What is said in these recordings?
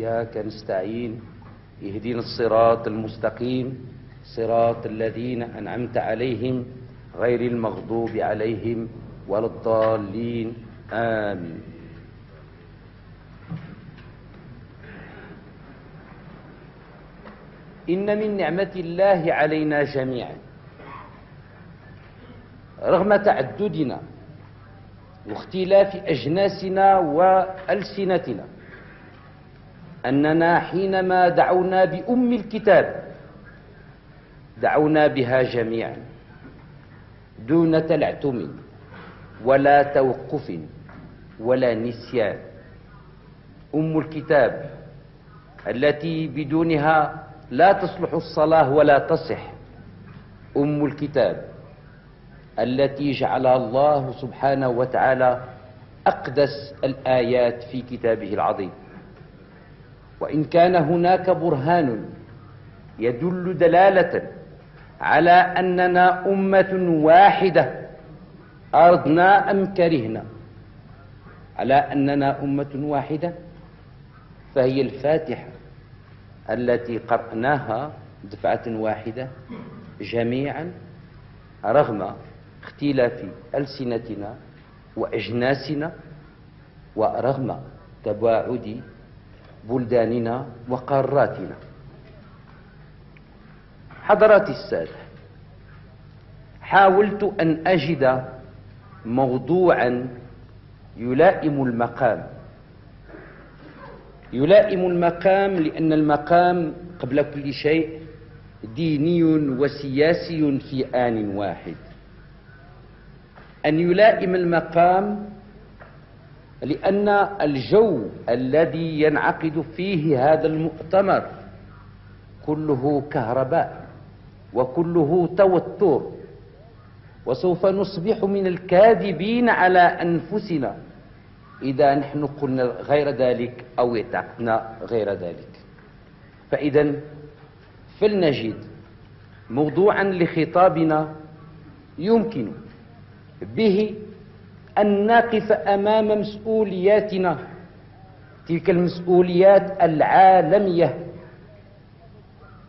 وإياك نستعين اهدنا الصراط المستقيم صراط الذين أنعمت عليهم غير المغضوب عليهم ولا الضالين آمين. إن من نعمة الله علينا جميعا رغم تعددنا واختلاف أجناسنا وألسنتنا أننا حينما دعونا بأم الكتاب دعونا بها جميعا دون تلعثم ولا توقف ولا نسيان. أم الكتاب التي بدونها لا تصلح الصلاة ولا تصح، أم الكتاب التي جعلها الله سبحانه وتعالى أقدس الآيات في كتابه العظيم. وإن كان هناك برهان يدل دلالة على أننا أمة واحدة أردنا أم كرهنا، على أننا أمة واحدة، فهي الفاتحة التي قرأناها دفعة واحدة جميعا رغم اختلاف ألسنتنا وأجناسنا ورغم تباعد بلداننا وقاراتنا. حضرات السادة، حاولت أن أجد موضوعا يلائم المقام لأن المقام قبل كل شيء ديني وسياسي في آن واحد. أن يلائم المقام لأن الجو الذي ينعقد فيه هذا المؤتمر كله كهرباء وكله توتر، وسوف نصبح من الكاذبين على أنفسنا إذا نحن قلنا غير ذلك أو اعتقدنا غير ذلك. فإذا فلنجد موضوعا لخطابنا يمكن به أن نقف أمام مسؤولياتنا، تلك المسؤوليات العالمية،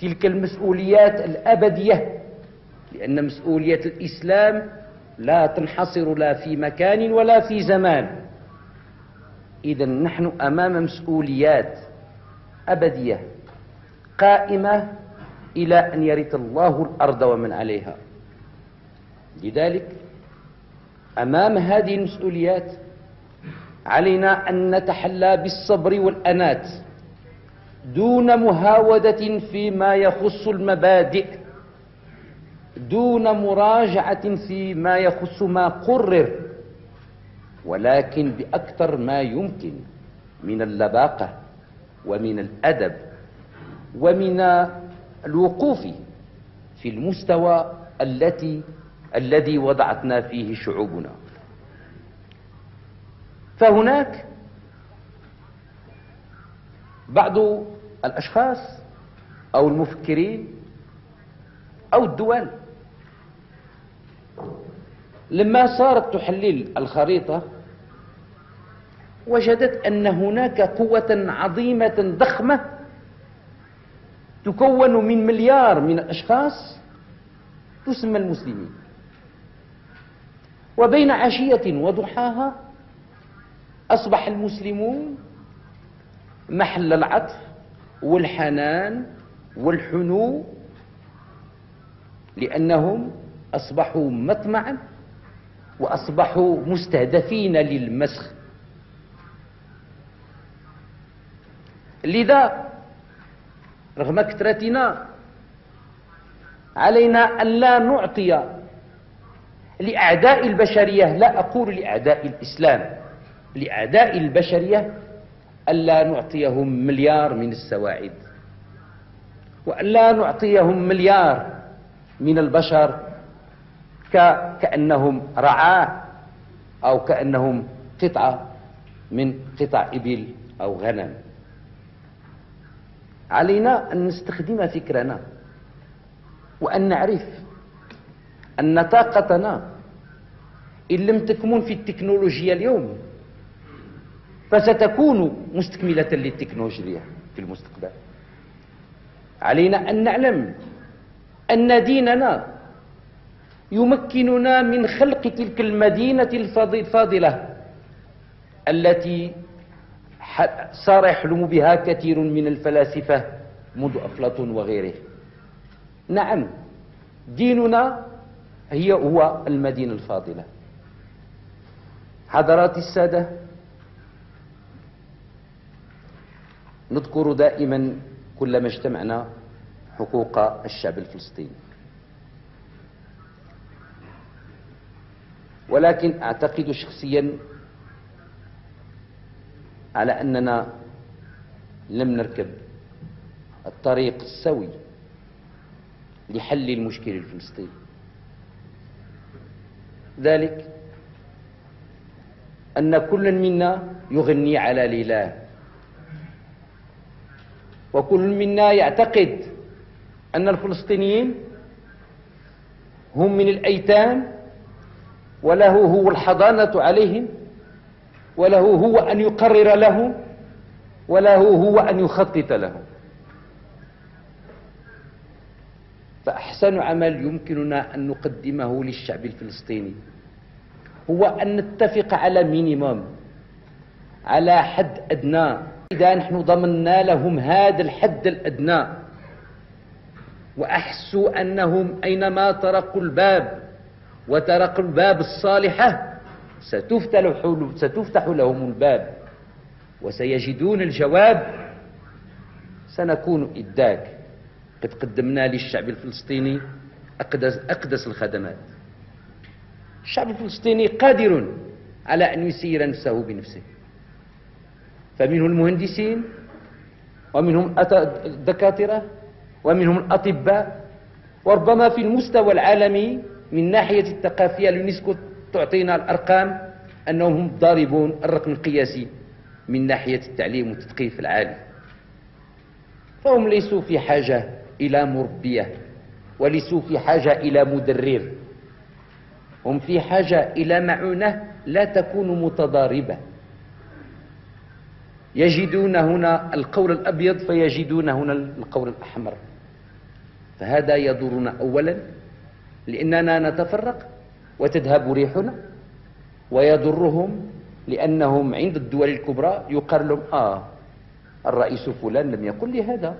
تلك المسؤوليات الأبدية، لأن مسؤولية الإسلام لا تنحصر لا في مكان ولا في زمان. إذا نحن أمام مسؤوليات أبدية قائمة إلى أن يرث الله الأرض ومن عليها. لذلك أمام هذه المسؤوليات علينا أن نتحلى بالصبر والأنات دون مهاودة فيما يخص المبادئ، دون مراجعة فيما يخص ما قرر، ولكن بأكثر ما يمكن من اللباقة ومن الأدب ومن الوقوف في المستوى الذي وضعتنا فيه شعوبنا. فهناك بعض الأشخاص أو المفكرين أو الدول لما صارت تحلل الخريطة وجدت أن هناك قوة عظيمة ضخمة تكون من مليار من الأشخاص تسمى المسلمين، وبين عشية وضحاها أصبح المسلمون محل العطف والحنان والحنو، لأنهم أصبحوا مطمعا وأصبحوا مستهدفين للمسخ. لذا رغم كثرتنا علينا أن لا نعطي لأعداء البشرية، لا أقول لأعداء الإسلام، لأعداء البشرية، ألا نعطيهم مليار من السواعد وألا نعطيهم مليار من البشر كأنهم رعاة أو كأنهم قطعة من قطع إبل أو غنم. علينا أن نستخدم فكرنا وأن نعرف أن طاقتنا إن لم تكمن في التكنولوجيا اليوم فستكون مستكملة للتكنولوجيا. في المستقبل. علينا أن نعلم أن ديننا يمكننا من خلق تلك المدينة الفاضلة التي صار يحلم بها كثير من الفلاسفة منذ أفلاطون وغيره. نعم، ديننا هو المدينة الفاضلة. حضرات السادة، نذكر دائما كلما اجتمعنا حقوق الشعب الفلسطيني، ولكن أعتقد شخصيا على أننا لم نركب الطريق السوي لحل المشكل الفلسطيني. ذلك أن كل منا يغني على ليلاه، وكل منا يعتقد أن الفلسطينيين هم من الأيتام، وله هو الحضانة عليهم، وله هو أن يقرر لهم، وله هو أن يخطط لهم. فأحسن عمل يمكننا أن نقدمه للشعب الفلسطيني هو أن نتفق على مينيموم، على حد أدنى. إذا نحن ضمننا لهم هذا الحد الأدنى، وأحسوا أنهم أينما طرقوا الباب وطرقوا الباب الصالحة ستفتح لهم الباب وسيجدون الجواب، سنكون إذاك قد قدمنا للشعب الفلسطيني أقدس الخدمات. الشعب الفلسطيني قادر على أن يسير نفسه بنفسه، فمنهم المهندسين، ومنهم الدكاترة، ومنهم الأطباء، وربما في المستوى العالمي من ناحية الثقافية اليونسكو تعطينا الأرقام أنهم هم الضاربون الرقم القياسي من ناحية التعليم والتثقيف العالي. فهم ليسوا في حاجة إلى مربية، وليسوا في حاجة إلى مدرب، هم في حاجة إلى معونة لا تكون متضاربة. يجدون هنا القول الأبيض فيجدون هنا القول الأحمر، فهذا يضرنا أولا لأننا نتفرق وتذهب ريحنا، ويضرهم لأنهم عند الدول الكبرى يقال لهم الرئيس فلان لم يقل لي هذا،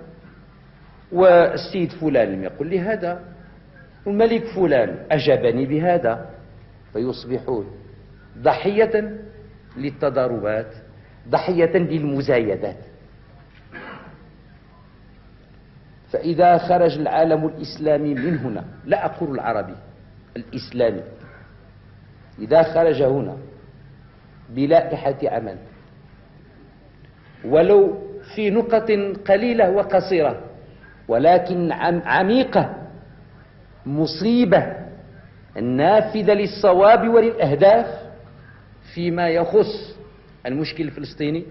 والسيد فلان لم يقل لي هذا، الملك فلان أجابني بهذا، فيصبحون ضحية للتضاربات، ضحية للمزايدات. فإذا خرج العالم الإسلامي من هنا، لا أقول العربي، الإسلامي، إذا خرج هنا بلائحة عمل ولو في نقط قليلة وقصيرة ولكن عميقة، مصيبة نافذة للصواب وللأهداف فيما يخص المشكل الفلسطيني،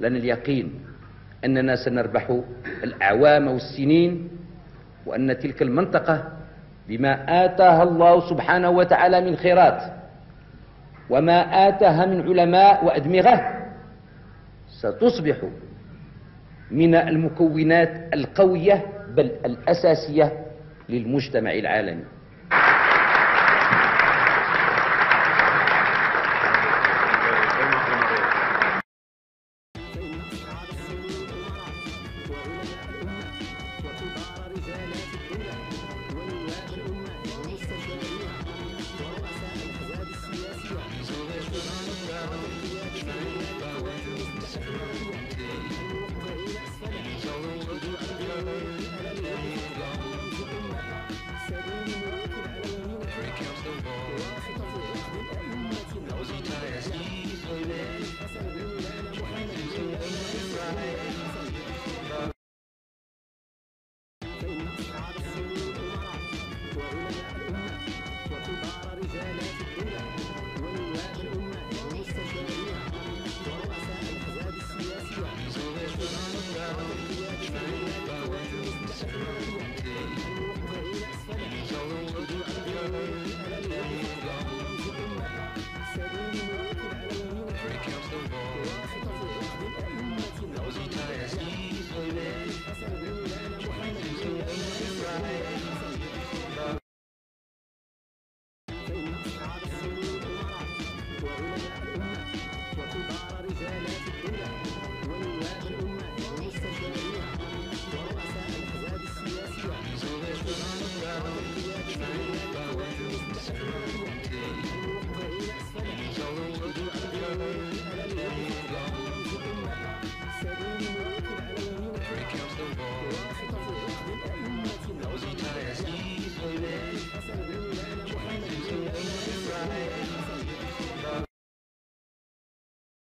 لنا اليقين أننا سنربح الأعوام والسنين، وأن تلك المنطقة بما آتاها الله سبحانه وتعالى من خيرات وما آتاها من علماء وأدمغة ستصبح من المكونات القوية بل الأساسية للمجتمع العالمي.